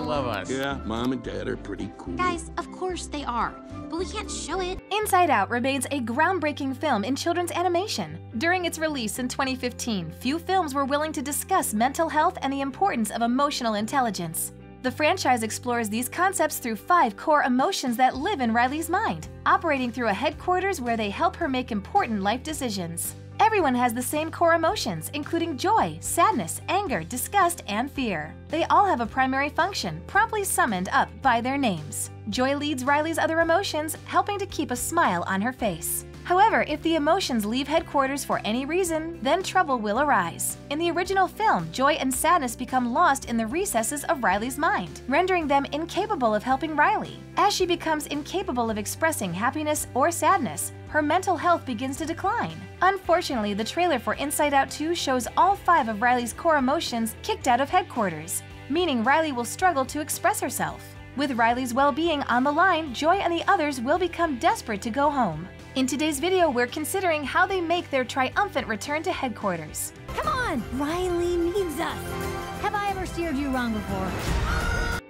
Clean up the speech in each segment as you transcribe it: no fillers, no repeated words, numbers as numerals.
love us. Yeah, Mom and Dad are pretty cool. Guys, of course they are, but we can't show it. Inside Out remains a groundbreaking film in children's animation. During its release in 2015, few films were willing to discuss mental health and the importance of emotional intelligence. The franchise explores these concepts through 5 core emotions that live in Riley's mind, operating through a headquarters where they help her make important life decisions. Everyone has the same core emotions, including joy, sadness, anger, disgust, and fear. They all have a primary function, promptly summed up by their names. Joy leads Riley's other emotions, helping to keep a smile on her face. However, if the emotions leave headquarters for any reason, then trouble will arise. In the original film, joy and sadness become lost in the recesses of Riley's mind, rendering them incapable of helping Riley. As she becomes incapable of expressing happiness or sadness, her mental health begins to decline. Unfortunately, the trailer for Inside Out 2 shows all 5 of Riley's core emotions kicked out of headquarters, meaning Riley will struggle to express herself. With Riley's well-being on the line, Joy and the others will become desperate to go home. In today's video, we're considering how they make their triumphant return to headquarters. Come on! Riley needs us! Have I ever steered you wrong before?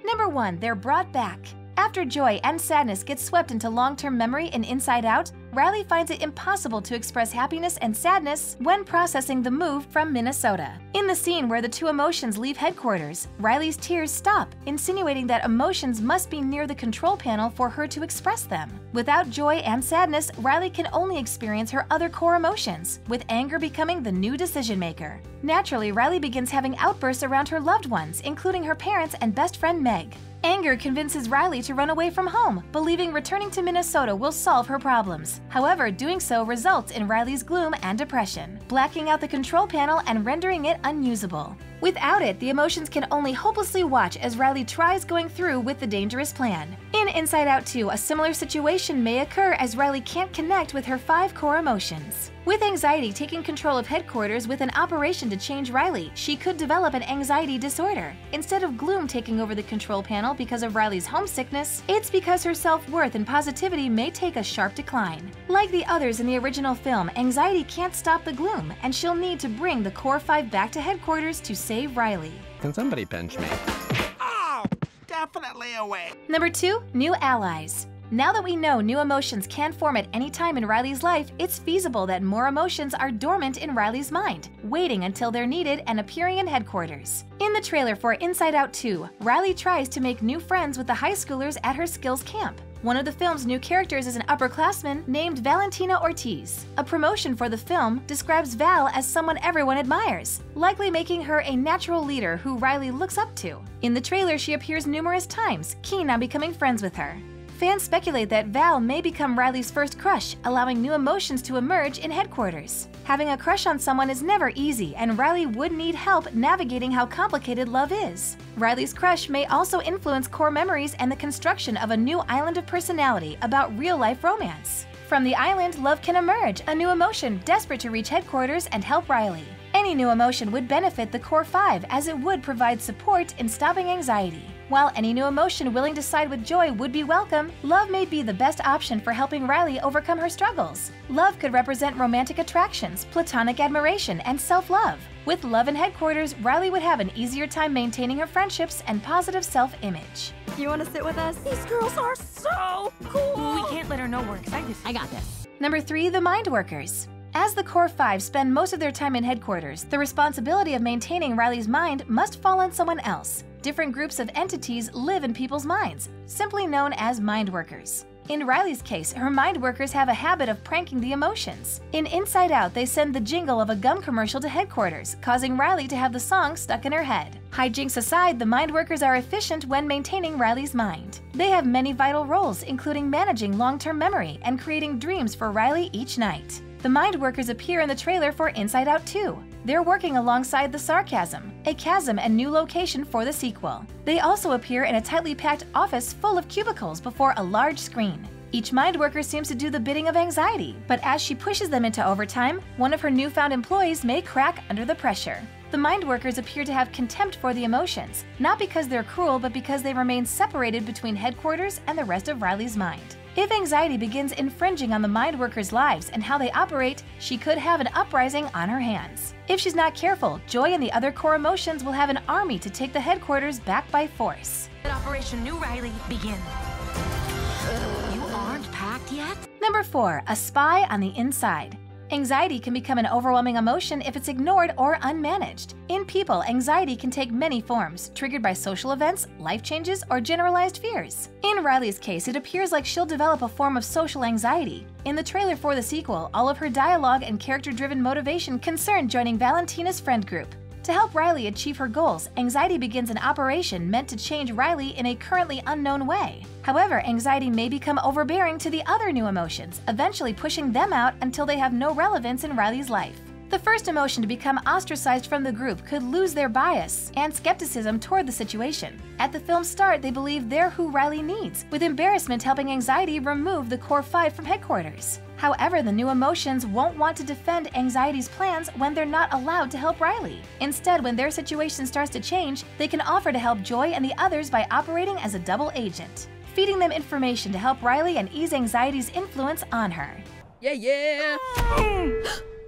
Number 1. They're brought back. After joy and sadness get swept into long-term memory in Inside Out, Riley finds it impossible to express happiness and sadness when processing the move from Minnesota. In the scene where the 2 emotions leave headquarters, Riley's tears stop, insinuating that emotions must be near the control panel for her to express them. Without joy and sadness, Riley can only experience her other core emotions, with anger becoming the new decision-maker. Naturally, Riley begins having outbursts around her loved ones, including her parents and best friend Meg. Anger convinces Riley to run away from home, believing returning to Minnesota will solve her problems. However, doing so results in Riley's gloom and depression, blacking out the control panel and rendering it unusable. Without it, the emotions can only hopelessly watch as Riley tries going through with the dangerous plan. In Inside Out 2, a similar situation may occur as Riley can't connect with her 5 core emotions. With anxiety taking control of headquarters with an operation to change Riley, she could develop an anxiety disorder. Instead of gloom taking over the control panel because of Riley's homesickness, it's because her self-worth and positivity may take a sharp decline. Like the others in the original film, anxiety can't stop the gloom, and she'll need to bring the core 5 back to headquarters to save Riley. Can somebody bench me? Oh, definitely away. Number 2, new allies. Now that we know new emotions can form at any time in Riley's life, it's feasible that more emotions are dormant in Riley's mind, waiting until they're needed and appearing in headquarters. In the trailer for Inside Out 2, Riley tries to make new friends with the high schoolers at her skills camp. One of the film's new characters is an upperclassman named Valentina Ortiz. A promotion for the film describes Val as someone everyone admires, likely making her a natural leader who Riley looks up to. In the trailer, she appears numerous times, keen on becoming friends with her. Fans speculate that Val may become Riley's first crush, allowing new emotions to emerge in headquarters. Having a crush on someone is never easy, and Riley would need help navigating how complicated love is. Riley's crush may also influence core memories and the construction of a new island of personality about real-life romance. From the island, love can emerge, a new emotion desperate to reach headquarters and help Riley. Any new emotion would benefit the core 5, as it would provide support in stopping anxiety. While any new emotion willing to side with joy would be welcome, love may be the best option for helping Riley overcome her struggles. Love could represent romantic attractions, platonic admiration, and self-love. With love in headquarters, Riley would have an easier time maintaining her friendships and positive self-image. You want to sit with us? These girls are so cool! We can't let her know we're excited. I got this. Number 3, the mind workers. As the core 5 spend most of their time in headquarters, the responsibility of maintaining Riley's mind must fall on someone else. Different groups of entities live in people's minds, simply known as mind workers. In Riley's case, her mind workers have a habit of pranking the emotions. In Inside Out, they send the jingle of a gum commercial to headquarters, causing Riley to have the song stuck in her head. Hijinks aside, the mind workers are efficient when maintaining Riley's mind. They have many vital roles, including managing long-term memory and creating dreams for Riley each night. The mind workers appear in the trailer for Inside Out 2. They're working alongside the sarcasm, a chasm and new location for the sequel. They also appear in a tightly packed office full of cubicles before a large screen. Each mind worker seems to do the bidding of anxiety, but as she pushes them into overtime, one of her newfound employees may crack under the pressure. The mind workers appear to have contempt for the emotions, not because they're cruel, but because they remain separated between headquarters and the rest of Riley's mind. If anxiety begins infringing on the mind workers' lives and how they operate, she could have an uprising on her hands. If she's not careful, joy and the other core emotions will have an army to take the headquarters back by force. Operation New Riley begin. You aren't packed yet? Number 4. A spy on the inside. Anxiety can become an overwhelming emotion if it's ignored or unmanaged. In people, anxiety can take many forms, triggered by social events, life changes, or generalized fears. In Riley's case, it appears like she'll develop a form of social anxiety. In the trailer for the sequel, all of her dialogue and character-driven motivation concern joining Valentina's friend group. To help Riley achieve her goals, anxiety begins an operation meant to change Riley in a currently unknown way. However, anxiety may become overbearing to the other new emotions, eventually pushing them out until they have no relevance in Riley's life. The first emotion to become ostracized from the group could lose their bias and skepticism toward the situation. At the film's start, they believe they're who Riley needs, with embarrassment helping anxiety remove the core 5 from headquarters. However, the new emotions won't want to defend anxiety's plans when they're not allowed to help Riley. Instead, when their situation starts to change, they can offer to help Joy and the others by operating as a double agent, feeding them information to help Riley and ease anxiety's influence on her.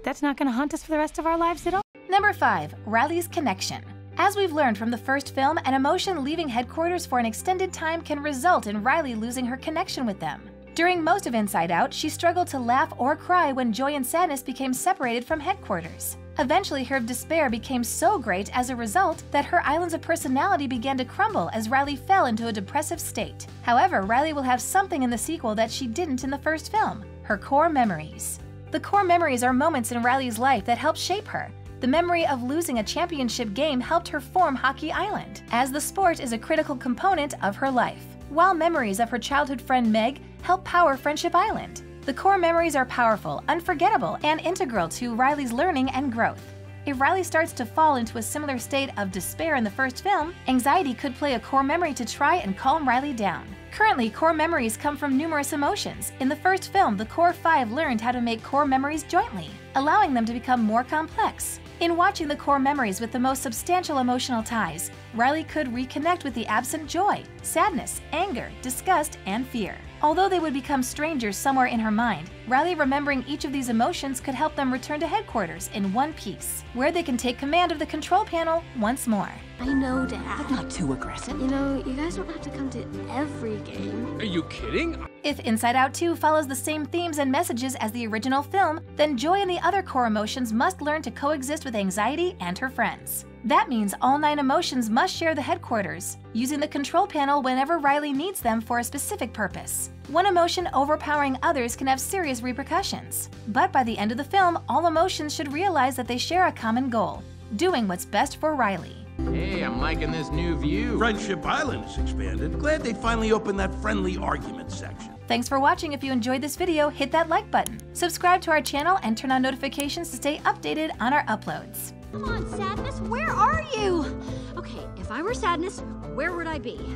That's not going to haunt us for the rest of our lives at all. Number 5. Riley's connection. As we've learned from the first film, an emotion leaving headquarters for an extended time can result in Riley losing her connection with them. During most of Inside Out, she struggled to laugh or cry when joy and sadness became separated from headquarters. Eventually, her despair became so great as a result that her islands of personality began to crumble as Riley fell into a depressive state. However, Riley will have something in the sequel that she didn't in the first film: her core memories. The core memories are moments in Riley's life that help shape her. The memory of losing a championship game helped her form Hockey Island, as the sport is a critical component of her life, while memories of her childhood friend Meg help power Friendship Island. The core memories are powerful, unforgettable, and integral to Riley's learning and growth. If Riley starts to fall into a similar state of despair in the first film, anxiety could play a core memory to try and calm Riley down. Currently, core memories come from numerous emotions. In the first film, the core 5 learned how to make core memories jointly, allowing them to become more complex. In watching the core memories with the most substantial emotional ties, Riley could reconnect with the absent joy, sadness, anger, disgust, and fear. Although they would become strangers somewhere in her mind, Riley remembering each of these emotions could help them return to headquarters in one piece, where they can take command of the control panel once more. I know, Dad. But not too aggressive. You know, you guys don't have to come to every game. Are you kidding? If Inside Out 2 follows the same themes and messages as the original film, then joy and the other core emotions must learn to coexist with anxiety and her friends. That means all 9 emotions must share the headquarters, using the control panel whenever Riley needs them for a specific purpose. One emotion overpowering others can have serious repercussions. But by the end of the film, all emotions should realize that they share a common goal: doing what's best for Riley. Hey, I'm liking this new view. Friendship Island is expanded. Glad they finally opened that friendly argument section. Thanks for watching. If you enjoyed this video, hit that like button, subscribe to our channel, and turn on notifications to stay updated on our uploads. Come on, Sadness, where are you? Okay, if I were Sadness, where would I be?